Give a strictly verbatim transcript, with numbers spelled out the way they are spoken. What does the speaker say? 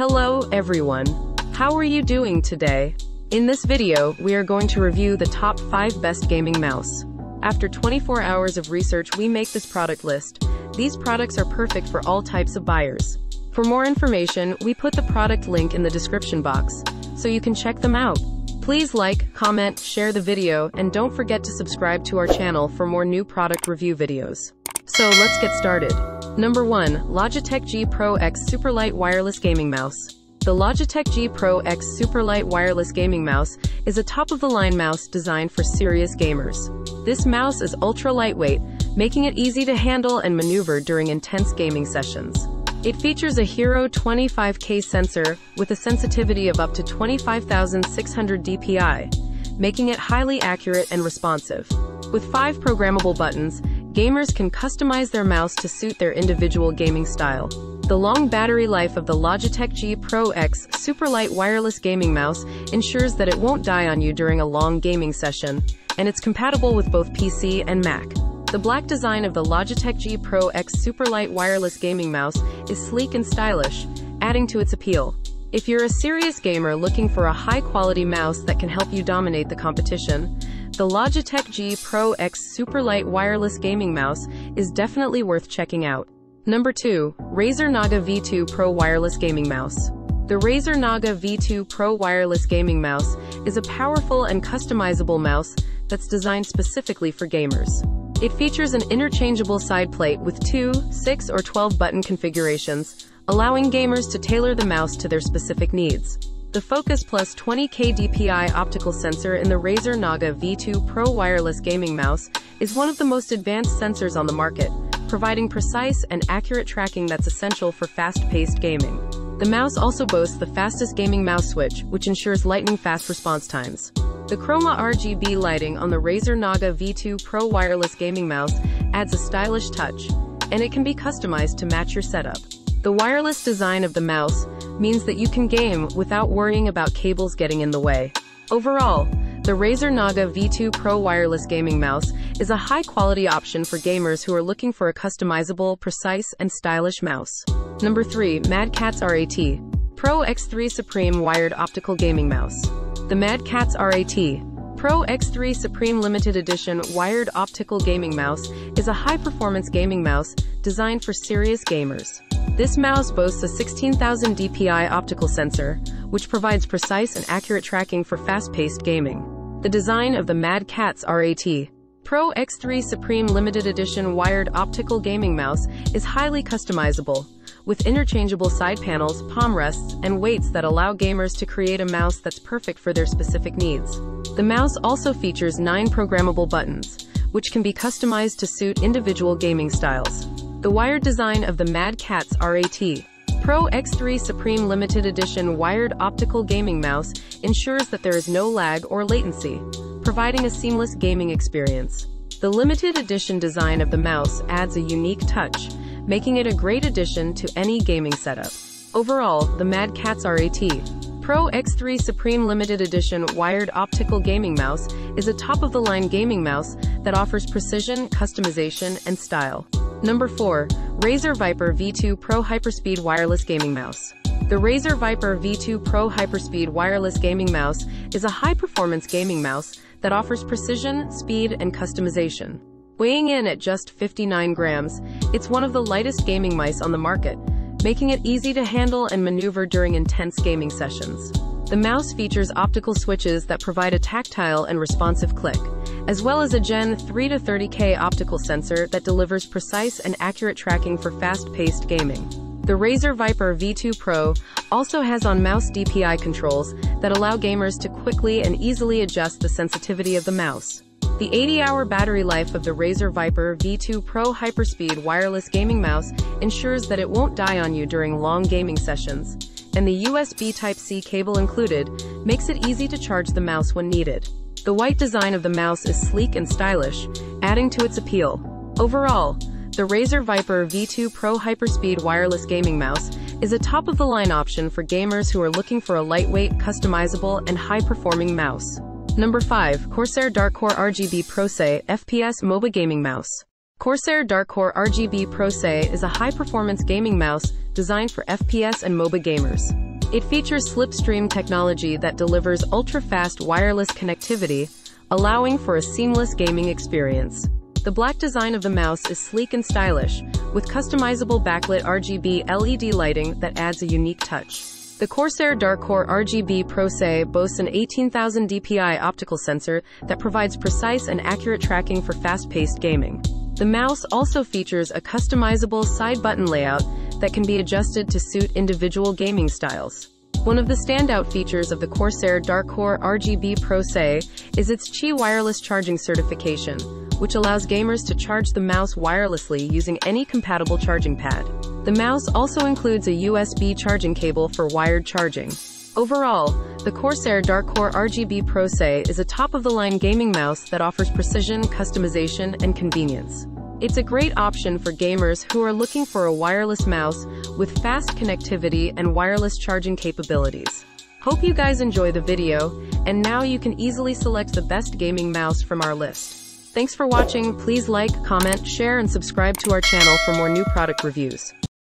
Hello everyone, how are you doing today? In this video, we are going to review the top five best gaming mouse. After twenty-four hours of research, we make this product list. These products are perfect for all types of buyers. For more information, we put the product link in the description box, so you can check them out. Please like, comment, share the video, and don't forget to subscribe to our channel for more new product review videos. So let's get started. Number one. Logitech G Pro X Superlight Wireless Gaming Mouse. The Logitech G Pro X Superlight Wireless Gaming Mouse is a top-of-the-line mouse designed for serious gamers. This mouse is ultra-lightweight, making it easy to handle and maneuver during intense gaming sessions. It features a Hero twenty-five K sensor with a sensitivity of up to twenty-five thousand six hundred D P I, making it highly accurate and responsive. With five programmable buttons, gamers can customize their mouse to suit their individual gaming style. The long battery life of the Logitech G Pro X Superlight Wireless Gaming Mouse ensures that it won't die on you during a long gaming session, and it's compatible with both P C and Mac. The black design of the Logitech G Pro X Superlight Wireless Gaming Mouse is sleek and stylish, adding to its appeal. If you're a serious gamer looking for a high-quality mouse that can help you dominate the competition, the Logitech G Pro X Superlight Wireless Gaming Mouse is definitely worth checking out. Number two. Razer Naga V two Pro Wireless Gaming Mouse. The Razer Naga V two Pro Wireless Gaming Mouse is a powerful and customizable mouse that's designed specifically for gamers. It features an interchangeable side plate with two, six, or twelve button configurations, allowing gamers to tailor the mouse to their specific needs. The Focus Plus twenty K D P I optical sensor in the Razer Naga V two Pro Wireless Gaming Mouse is one of the most advanced sensors on the market, providing precise and accurate tracking that's essential for fast-paced gaming. The mouse also boasts the fastest gaming mouse switch, which ensures lightning-fast response times. The Chroma R G B lighting on the Razer Naga V two Pro Wireless Gaming Mouse adds a stylish touch, and it can be customized to match your setup. The wireless design of the mouse means that you can game without worrying about cables getting in the way. Overall, the Razer Naga V two Pro Wireless Gaming Mouse is a high-quality option for gamers who are looking for a customizable, precise, and stylish mouse. Number three. Mad Catz R A T Pro X three Supreme Wired Optical Gaming Mouse. The Mad Catz R A T Pro X three Supreme Limited Edition Wired Optical Gaming Mouse is a high-performance gaming mouse designed for serious gamers. This mouse boasts a sixteen thousand D P I optical sensor, which provides precise and accurate tracking for fast-paced gaming. The design of the Mad Catz R A T Pro X three Supreme Limited Edition Wired Optical Gaming Mouse is highly customizable, with interchangeable side panels, palm rests, and weights that allow gamers to create a mouse that's perfect for their specific needs. The mouse also features nine programmable buttons, which can be customized to suit individual gaming styles. The wired design of the Mad Catz R A T Pro X three Supreme Limited Edition Wired Optical Gaming Mouse ensures that there is no lag or latency, providing a seamless gaming experience. The limited edition design of the mouse adds a unique touch, making it a great addition to any gaming setup. Overall, the Mad Catz R A T Pro X three Supreme Limited Edition Wired Optical Gaming Mouse is a top-of-the-line gaming mouse that offers precision, customization, and style. Number four. Razer Viper V two Pro HyperSpeed Wireless Gaming Mouse. The Razer Viper V two Pro HyperSpeed Wireless Gaming Mouse is a high-performance gaming mouse that offers precision, speed, and customization. Weighing in at just fifty-nine grams, it's one of the lightest gaming mice on the market, making it easy to handle and maneuver during intense gaming sessions. The mouse features optical switches that provide a tactile and responsive click, as well as a Gen three to thirty K optical sensor that delivers precise and accurate tracking for fast-paced gaming. The Razer Viper V two Pro also has on-mouse D P I controls that allow gamers to quickly and easily adjust the sensitivity of the mouse. The eighty hour battery life of the Razer Viper V two Pro HyperSpeed Wireless Gaming Mouse ensures that it won't die on you during long gaming sessions, and the U S B Type C cable included makes it easy to charge the mouse when needed. The white design of the mouse is sleek and stylish, adding to its appeal. Overall, the Razer Viper V two Pro HyperSpeed Wireless Gaming Mouse is a top-of-the-line option for gamers who are looking for a lightweight, customizable, and high-performing mouse. Number five. Corsair Dark Core R G B Pro S E F P S M O B A Gaming Mouse. Corsair Dark Core R G B Pro S E is a high-performance gaming mouse designed for F P S and M O B A gamers. It features slipstream technology that delivers ultra-fast wireless connectivity, allowing for a seamless gaming experience. The black design of the mouse is sleek and stylish, with customizable backlit R G B L E D lighting that adds a unique touch. The Corsair Dark Core R G B Pro S E boasts an eighteen thousand D P I optical sensor that provides precise and accurate tracking for fast-paced gaming. The mouse also features a customizable side button layout that can be adjusted to suit individual gaming styles. One of the standout features of the Corsair Dark Core R G B Pro S E is its Qi wireless charging certification, which allows gamers to charge the mouse wirelessly using any compatible charging pad. The mouse also includes a U S B charging cable for wired charging. Overall, the Corsair Dark Core R G B Pro S E is a top-of-the-line gaming mouse that offers precision, customization, and convenience. It's a great option for gamers who are looking for a wireless mouse with fast connectivity and wireless charging capabilities. Hope you guys enjoy the video, and now you can easily select the best gaming mouse from our list. Thanks for watching. Please like, comment, share, and subscribe to our channel for more new product reviews.